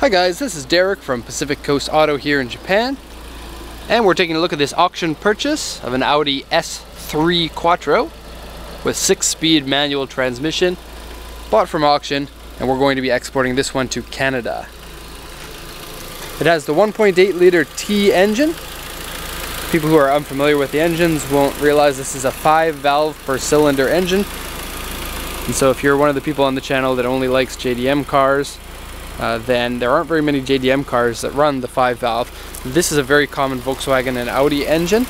Hi guys, this is Derek from Pacific Coast Auto here in Japan, and we're taking a look at this auction purchase of an Audi S3 Quattro with 6-speed manual transmission, bought from auction, and we're going to be exporting this one to Canada. It has the 1.8 liter T engine. People who are unfamiliar with the engines won't realize this is a 5-valve per cylinder engine, and so if you're one of the people on the channel that only likes JDM cars, then there aren't very many JDM cars that run the 5-valve. This is a very common Volkswagen and Audi engine.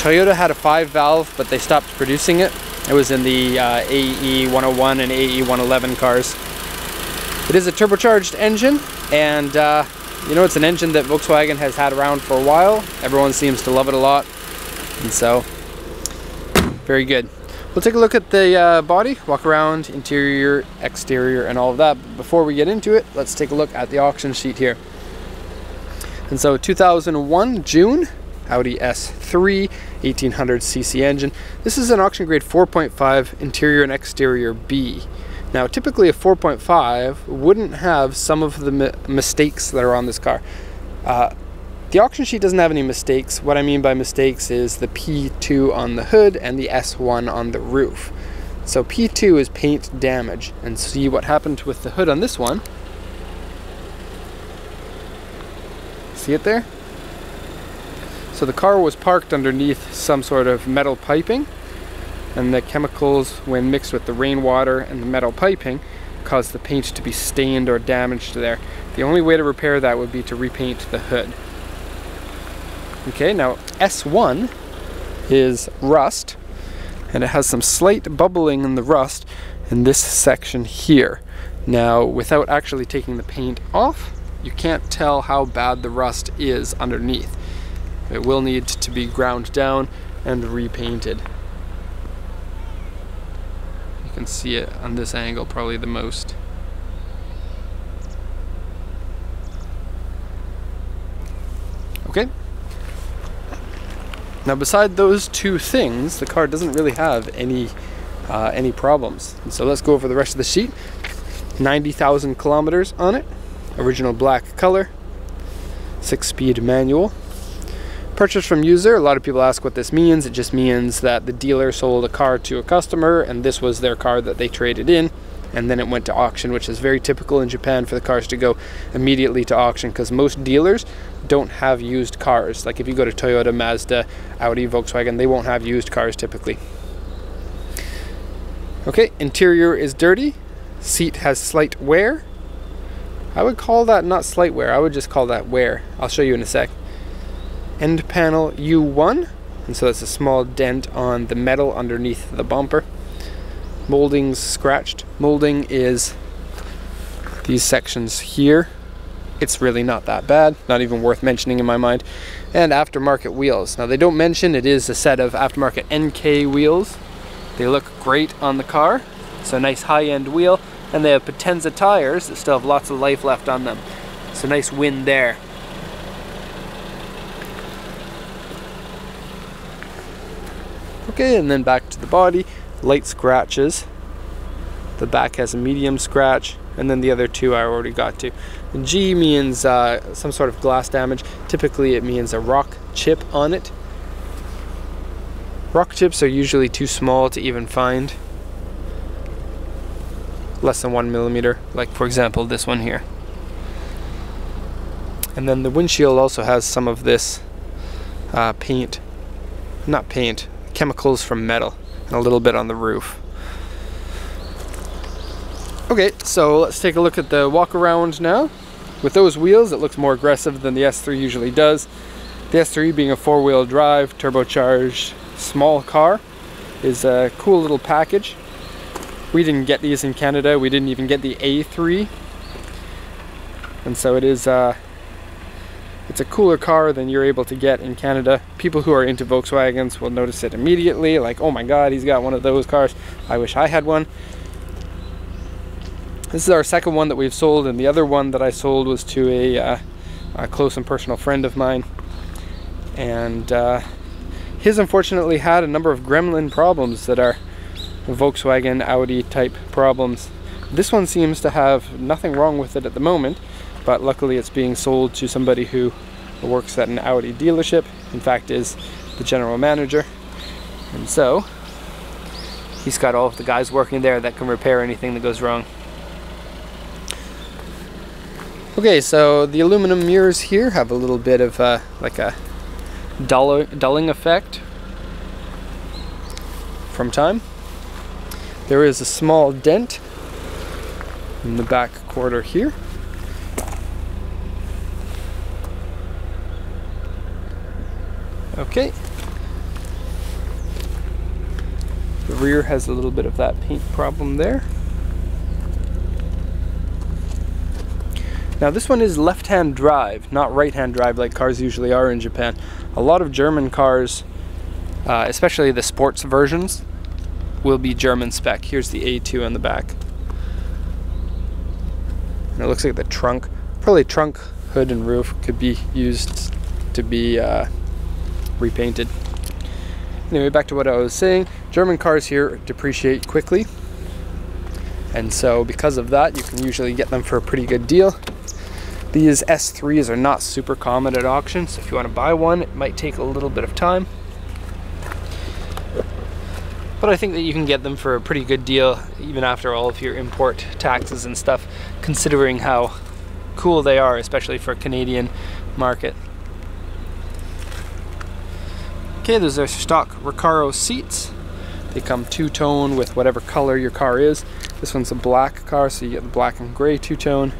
Toyota had a 5-valve, but they stopped producing it. It was in the AE-101 and AE-111 cars. It is a turbocharged engine, and you know, it's an engine that Volkswagen has had around for a while. Everyone seems to love it a lot, and so very good. We'll take a look at the body, walk around, interior, exterior, and all of that. But before we get into it, let's take a look at the auction sheet here. And so 2001 June, Audi S3, 1800cc engine. This is an auction grade 4.5 interior and exterior B. Now typically a 4.5 wouldn't have some of the mistakes that are on this car. The auction sheet doesn't have any mistakes. What I mean by mistakes is the P2 on the hood and the S1 on the roof. So P2 is paint damage, and see what happened with the hood on this one. See it there? So the car was parked underneath some sort of metal piping, and the chemicals, when mixed with the rainwater and the metal piping, caused the paint to be stained or damaged there. The only way to repair that would be to repaint the hood. Okay, now S1 is rust, and it has some slight bubbling in the rust in this section here. Now, without actually taking the paint off, you can't tell how bad the rust is underneath. It will need to be ground down and repainted. You can see it on this angle probably the most. Okay. Now, beside those two things, the car doesn't really have any problems. And so let's go over the rest of the sheet. 90,000 kilometers on it, original black color, 6-speed manual. Purchased from user. A lot of people ask what this means. It just means that the dealer sold a car to a customer, and this was their car that they traded in, and then it went to auction, which is very typical in Japan for the cars to go immediately to auction, because most dealers don't have used cars. Like if you go to Toyota, Mazda, Audi, Volkswagen, they won't have used cars typically. Okay, interior is dirty. Seat has slight wear. I would call that not slight wear, I would just call that wear. I'll show you in a sec. End panel U1, and so that's a small dent on the metal underneath the bumper. Molding's scratched. Molding is these sections here. It's really not that bad, not even worth mentioning in my mind. And aftermarket wheels. Now they don't mention it is a set of aftermarket NK wheels. They look great on the car. So nice high-end wheel, and they have Potenza tires that still have lots of life left on them. So nice win there. Okay, and then back to the body. Light scratches. The back has a medium scratch, and then the other two I already got to. And G means some sort of glass damage. Typically it means a rock chip on it. Rock chips are usually too small to even find. Less than 1 millimeter, like for example this one here. And then the windshield also has some of this chemicals from metal, and a little bit on the roof. Okay, so let's take a look at the walk around now. With those wheels, it looks more aggressive than the S3 usually does. The S3, being a 4-wheel drive, turbocharged, small car, is a cool little package. We didn't get these in Canada. We didn't even get the A3. And so it is it's a cooler car than you're able to get in Canada. People who are into Volkswagens will notice it immediately, like, oh my god, he's got one of those cars. I wish I had one. This is our second one that we've sold, and the other one that I sold was to a close and personal friend of mine. And his unfortunately had a number of gremlin problems that are Volkswagen, Audi type problems. This one seems to have nothing wrong with it at the moment, but luckily it's being sold to somebody who works at an Audi dealership, in fact is the general manager, and so he's got all of the guys working there that can repair anything that goes wrong. Okay, so the aluminum mirrors here have a little bit of like a dulling effect from time. There is a small dent in the back quarter here. Okay. The rear has a little bit of that paint problem there. Now this one is left-hand drive, not right-hand drive like cars usually are in Japan. A lot of German cars, especially the sports versions, will be German spec. Here's the A2 on the back. And it looks like the trunk, probably trunk, hood and roof could be used to be repainted. Anyway, back to what I was saying, German cars here depreciate quickly, and so because of that you can usually get them for a pretty good deal. These S3s are not super common at auction, so if you want to buy one it might take a little bit of time, but I think that you can get them for a pretty good deal even after all of your import taxes and stuff, considering how cool they are, especially for Canadian market. Okay, those are stock Recaro seats. They come two-tone with whatever color your car is. This one's a black car, so you get the black and gray two-tone.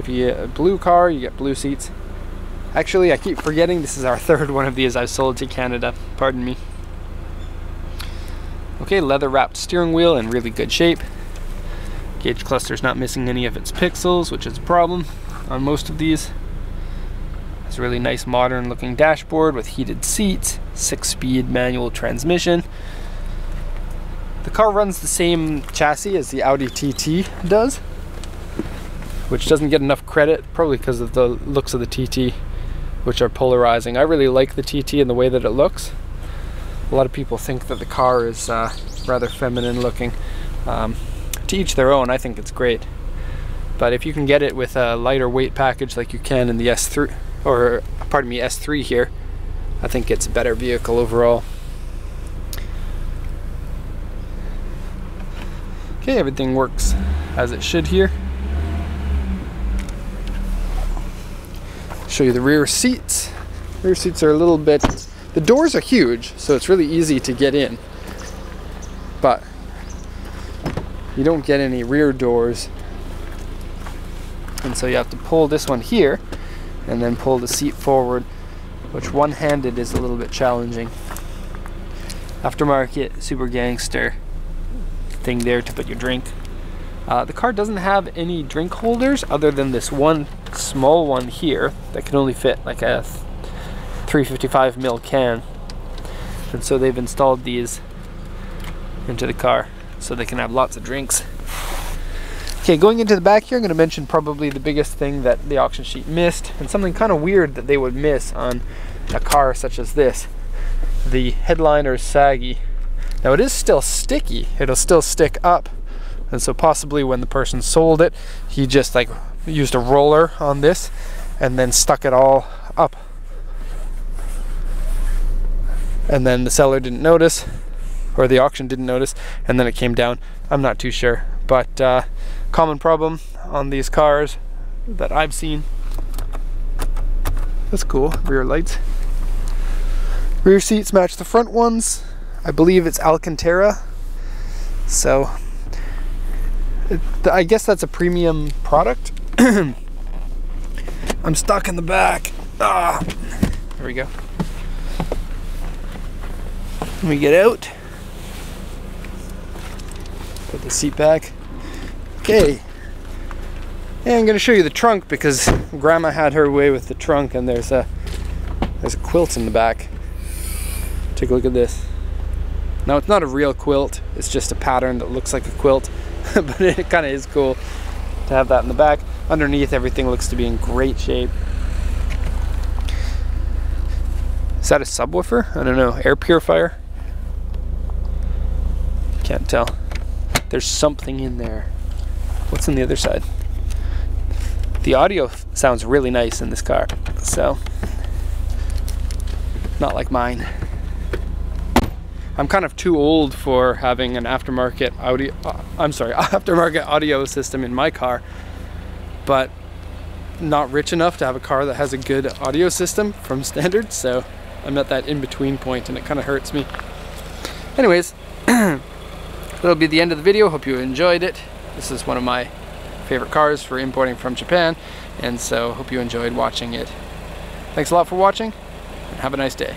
If you get a blue car, you get blue seats. Actually, I keep forgetting this is our third one of these I've sold to Canada. Pardon me. Okay, leather-wrapped steering wheel in really good shape. Gauge cluster's not missing any of its pixels, which is a problem on most of these. It's a really nice modern looking dashboard with heated seats, 6-speed manual transmission. The car runs the same chassis as the Audi TT does, which doesn't get enough credit, probably because of the looks of the TT, which are polarizing. I really like the TT and the way that it looks. A lot of people think that the car is rather feminine looking. To each their own, I think it's great. But if you can get it with a lighter weight package like you can in the S3, or pardon me, S3 here, I think it's a better vehicle overall. Okay, everything works as it should here. Show you the rear seats. Rear seats are a little bit, the doors are huge, so it's really easy to get in, but you don't get any rear doors, and so you have to pull this one here and then pull the seat forward, which one-handed is a little bit challenging. Aftermarket super gangster thing there to put your drink. The car doesn't have any drink holders other than this one small one here that can only fit like a 355ml can, and so they've installed these into the car so they can have lots of drinks. Okay, going into the back here, I'm going to mention probably the biggest thing that the auction sheet missed, and something kind of weird that they would miss on a car such as this. The headliner is saggy. Now it is still sticky, it'll still stick up, and so possibly when the person sold it, he just like used a roller on this and then stuck it all up. And then the seller didn't notice, or the auction didn't notice, and then it came down. I'm not too sure, but common problem on these cars that I've seen. That's cool, rear lights. Rear seats match the front ones. I believe it's Alcantara. So I guess that's a premium product. I'm stuck in the back. Ah, there we go. Let me get out. Put the seat back. Okay, and I'm going to show you the trunk because Grandma had her way with the trunk, and there's a quilt in the back. Take a look at this. Now it's not a real quilt, it's just a pattern that looks like a quilt, but it kind of is cool to have that in the back. Underneath, everything looks to be in great shape. Is that a subwoofer? I don't know, air purifier? Can't tell. There's something in there. What's on the other side? the audio sounds really nice in this car, so not like mine. I'm kind of too old for having an aftermarket audio, aftermarket audio system in my car, but not rich enough to have a car that has a good audio system from standard, so I'm at that in-between point and it kind of hurts me. Anyways, that'll be the end of the video. Hope you enjoyed it. This is one of my favorite cars for importing from Japan, and so hope you enjoyed watching it. Thanks a lot for watching, and have a nice day.